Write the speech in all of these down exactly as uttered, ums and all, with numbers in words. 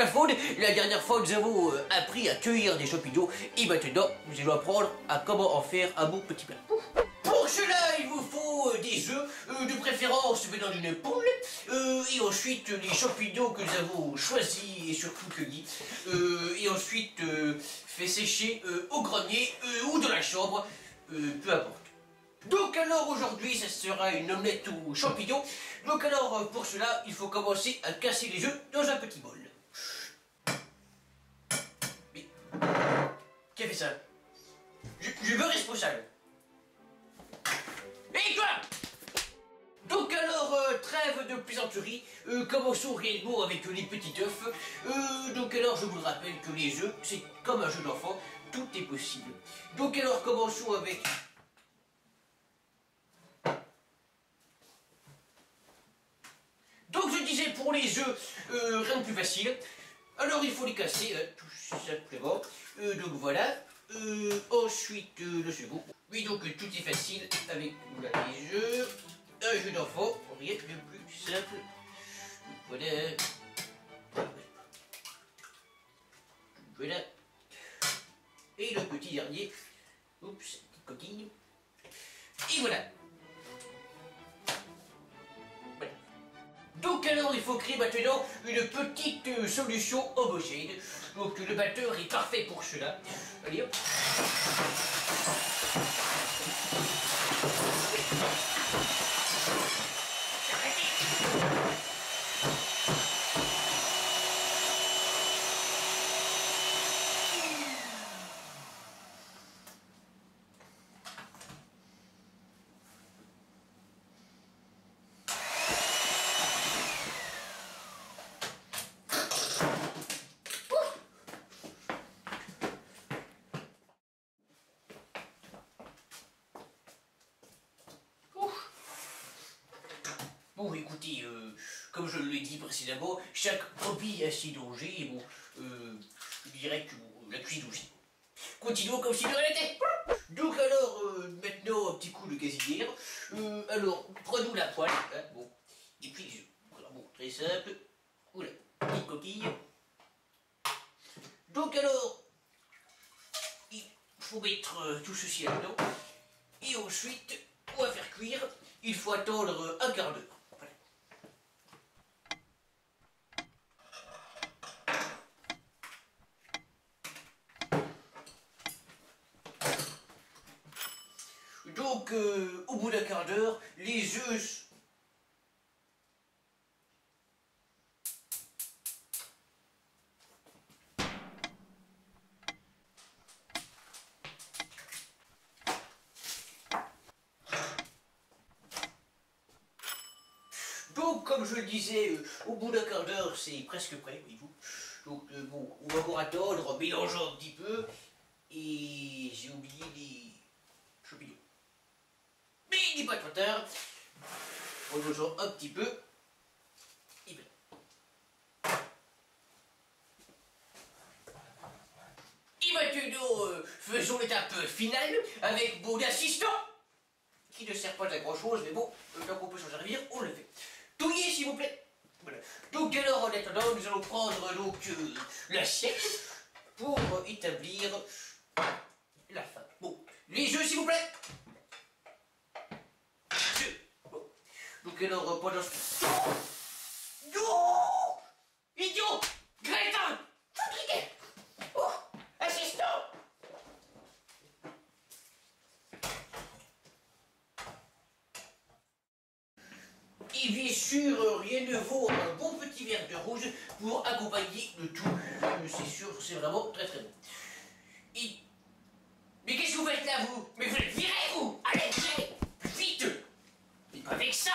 la faune. La dernière fois, nous avons euh, appris à cueillir des champignons et maintenant, nous allons apprendre à comment en faire un bon petit plat. Pour cela, il vous faut euh, des œufs, euh, de préférence venant d'une poule, euh, et ensuite euh, les champignons que nous avons choisis et surtout cueillis, euh, et ensuite euh, fait sécher euh, au grenier euh, ou dans la chambre, euh, peu importe. Donc alors aujourd'hui, ça sera une omelette aux champignons. Donc alors pour cela, il faut commencer à casser les œufs dans un petit bol. Mais qui a fait ça? Je, je veux responsable. Et toi? Donc alors, euh, trêve de plaisanterie, euh, commençons réellement avec les petits œufs. Euh, donc alors, je vous le rappelle que les œufs, c'est comme un jeu d'enfant, tout est possible. Donc alors, commençons avec... Donc je disais, pour les œufs, euh, rien de plus facile. Alors il faut les casser, hein, tout simplement. Euh, donc voilà. Euh, ensuite, euh, le second. Oui, donc euh, tout est facile avec voilà, les œufs. Un jeu d'enfant, rien de plus simple. Voilà. Voilà. Et le petit dernier. Oups, petite coquille. Et voilà. Donc alors il faut créer maintenant une petite euh, solution homogène. Donc le batteur est parfait pour cela. Allez hop. Bon, écoutez, euh, comme je l'ai dit précédemment, chaque produit a ses dangers, et bon, euh, je dirais que bon, la cuisine aussi. Continuons comme si de rien n'était. Donc alors, euh, maintenant, un petit coup de gazinière. Euh, alors, prenons la poêle, hein, bon, et puis, je... alors, bon, très simple, oula, petite coquille. Donc alors, il faut mettre euh, tout ceci là-dedans, et ensuite, on va faire cuire, il faut attendre euh, un quart d'heure. Donc, euh, au bout d'un quart d'heure, les œufs... Donc, comme je le disais, euh, au bout d'un quart d'heure, c'est presque prêt, voyez-vous. Donc, euh, bon, on va encore attendre en mélangeant un petit peu. Et j'ai oublié les champignons. Mais il n'est pas trop tard. On le change un petit peu. Et bien. Et maintenant, euh, faisons l'étape finale avec mon assistant, qui ne sert pas à grand chose, mais bon, tant qu'on peut s'en servir, on le fait. Touillez s'il vous plaît. Voilà. Donc alors, en attendant, nous allons prendre donc euh, l'assiette pour établir la fin. Bon, les œufs s'il vous plaît. Donc alors, pendant ce temps... Oh idiot! Grétin! Fabriqué! Oh! Assistant! Et bien sûr, rien ne vaut un bon petit verre de rouge pour accompagner le tout. C'est sûr, c'est vraiment très très bon. Et... Mais qu'est-ce que vous faites là, vous? Mais vous êtes viré, vous! Allez, virez! Vite! Mais pas avec ça!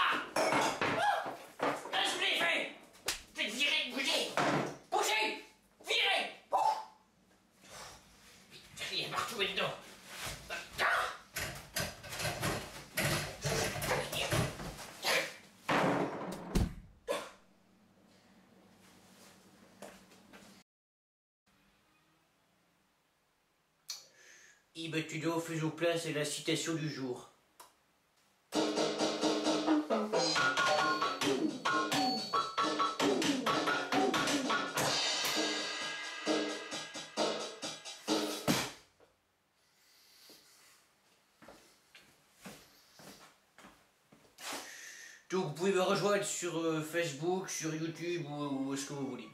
Et maintenant, faisons place à la citation du jour. Donc vous pouvez me rejoindre sur euh, Facebook, sur YouTube ou, ou ce que vous voulez.